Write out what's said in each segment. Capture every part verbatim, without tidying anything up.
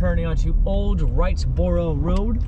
turning onto Old Wrightsboro Road.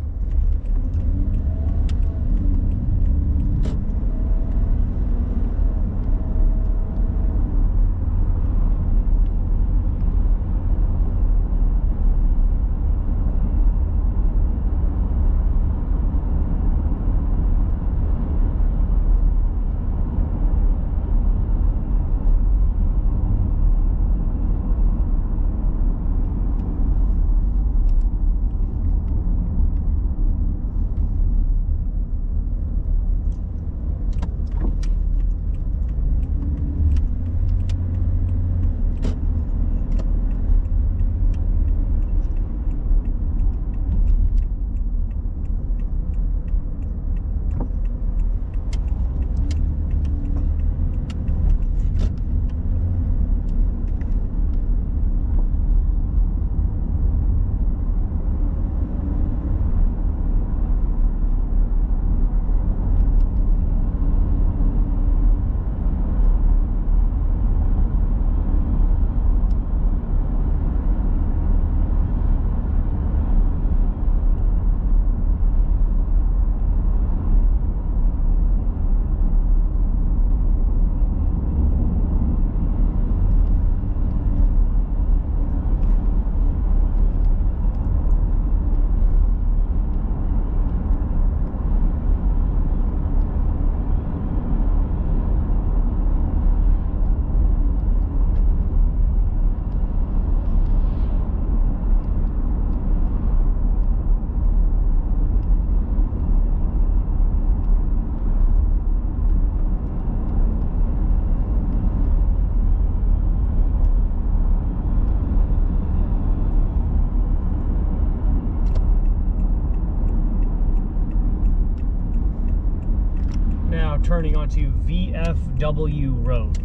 Turning onto V F W Road.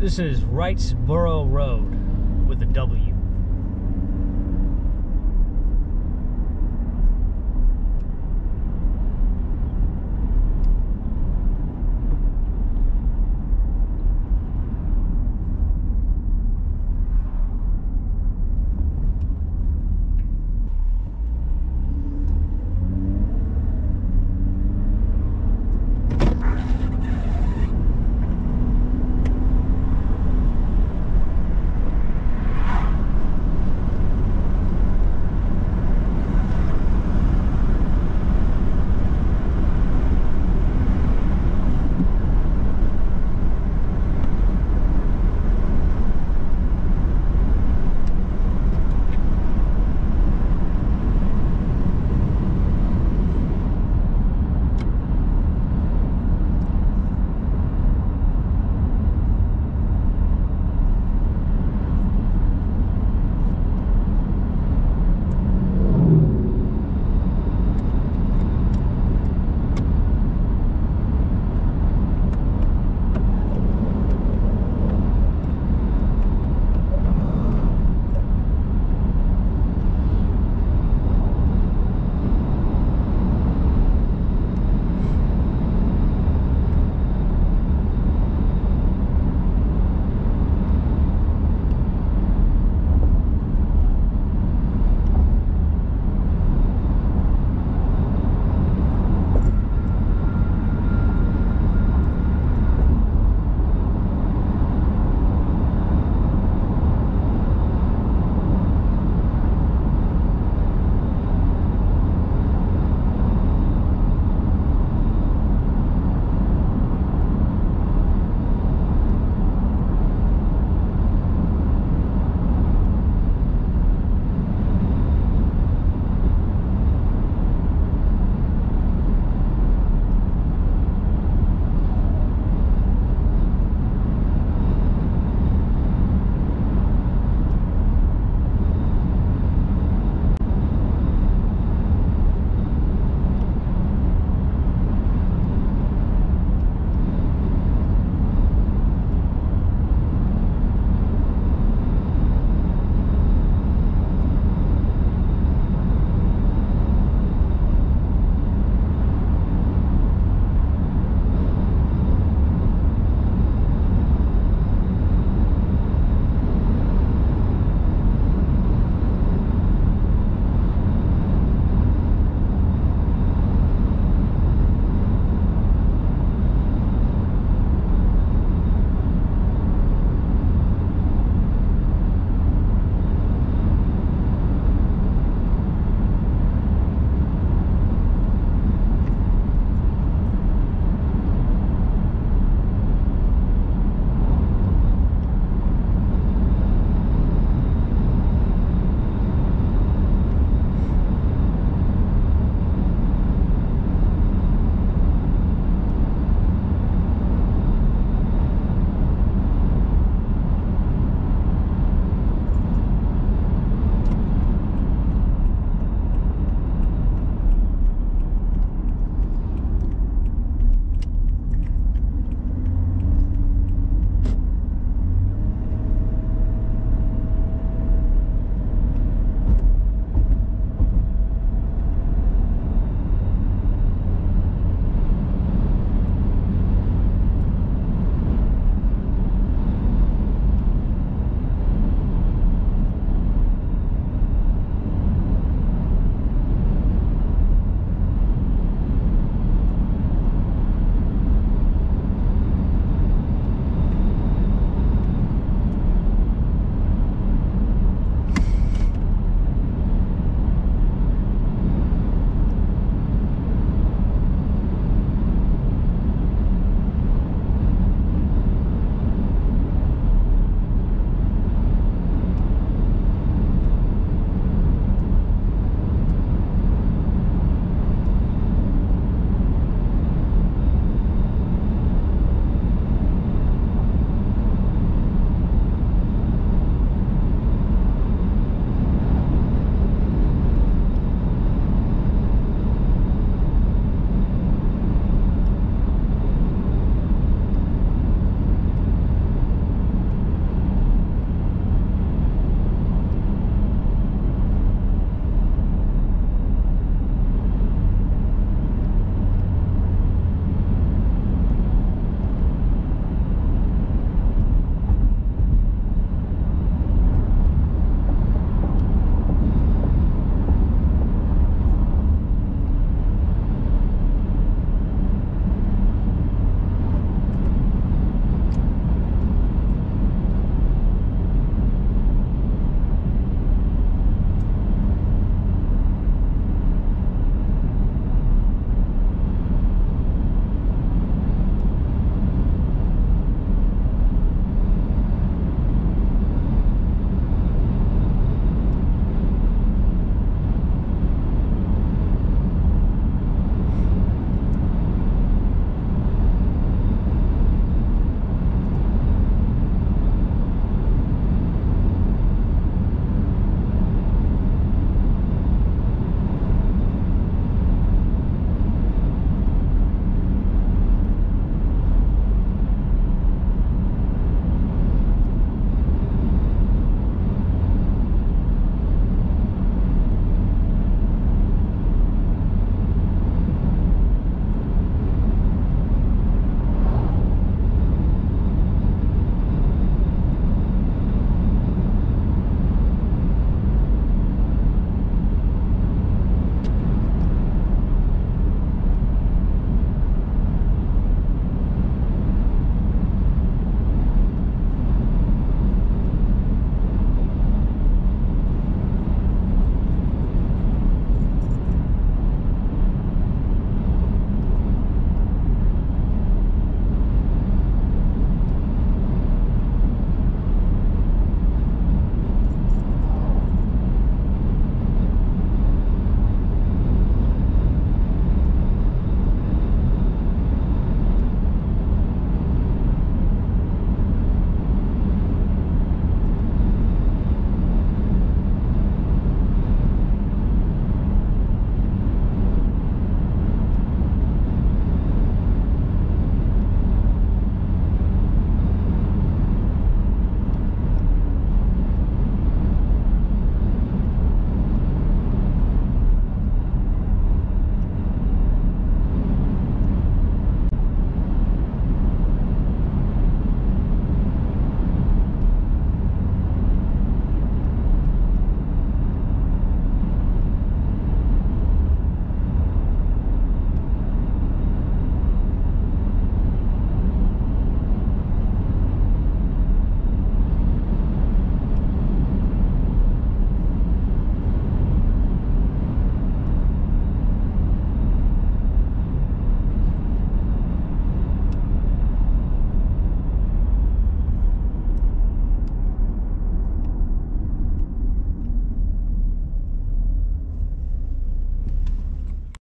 This is Wrightsboro Road with a W.